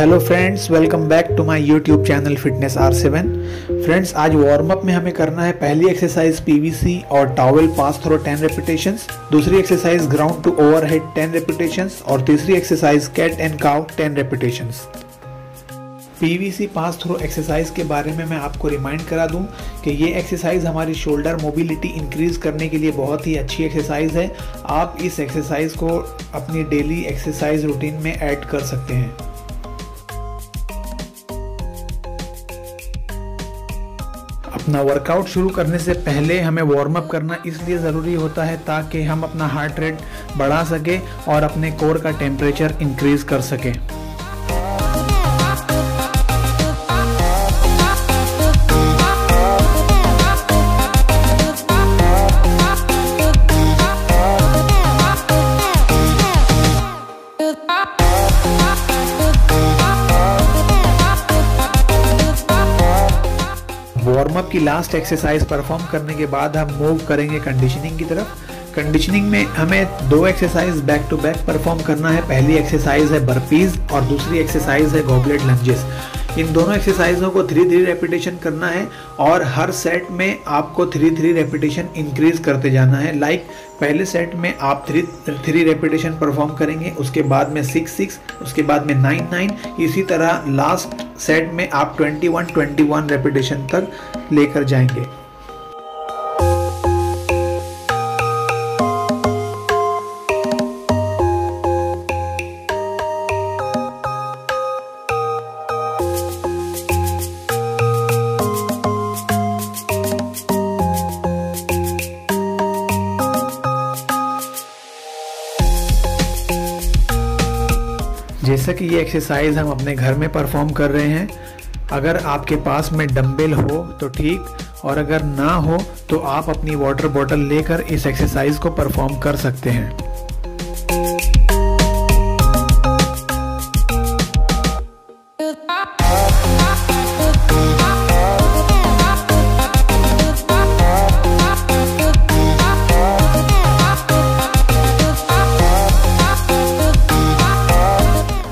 Hello friends, welcome back to my YouTube channel fitness R7। Friends, आज warm up में हमें करना है पहली एक्सरसाइज पीवीसी और टॉवेल पास थ्रो 10 रेपिटेशंस, दूसरी exercise ground to overhead 10 repetitions और तीसरी exercise cat and cow 10 repetitions. PVC pass throw exercise के बारे में मैं आपको रिमाइंड करा दूं कि ये एक्सरसाइज हमारी शोल्डर मोबिलिटी इंक्रीज़ करने के लिए बहुत ही अच्छी एक्सरसाइज है। आप इस एक्सरसाइज को अपनी डेली एक्सरसाइज रूटीन में ऐड कर सकते हैं। अपना वर्कआउट शुरू करने से पहले हमें वार्म अप करना इसलिए ज़रूरी होता है ताकि हम अपना हार्ट रेट बढ़ा सके और अपने कोर का टेम्परेचर इंक्रीज़ कर सकें। वार्म अप की लास्ट एक्सरसाइज परफॉर्म करने के बाद हम मूव करेंगे कंडीशनिंग की तरफ। कंडीशनिंग में हमें दो exercise back to back perform करना है। पहली एक्सरसाइज है बर्पीज और दूसरी एक्सरसाइज है गोबलेट लंजेस। इन दोनों एक्सरसाइजों को 3-3 रेपिटेशन करना है और हर सेट में आपको 3-3 रेपिटेशन इंक्रीज करते जाना है। पहले सेट में आप 3-3 रेपिटेशन परफॉर्म करेंगे, उसके बाद में 6-6, उसके बाद में 9-9, इसी तरह लास्ट सेट में आप 21-21 रेपिटेशन तक लेकर जाएंगे। जैसा कि ये एक्सरसाइज हम अपने घर में परफॉर्म कर रहे हैं, अगर आपके पास में डंबल हो तो ठीक, और अगर ना हो तो आप अपनी वाटर बॉटल लेकर इस एक्सरसाइज को परफॉर्म कर सकते हैं।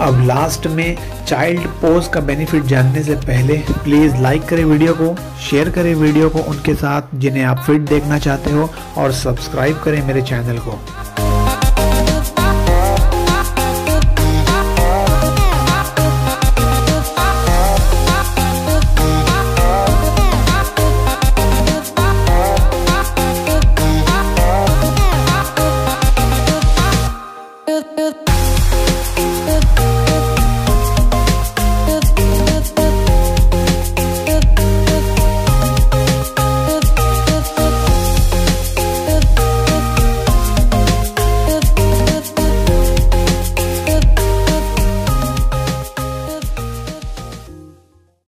अब लास्ट में चाइल्ड पोज का बेनिफिट जानने से पहले प्लीज़ लाइक करें वीडियो को, शेयर करें वीडियो को उनके साथ जिन्हें आप फिट देखना चाहते हो और सब्सक्राइब करें मेरे चैनल को।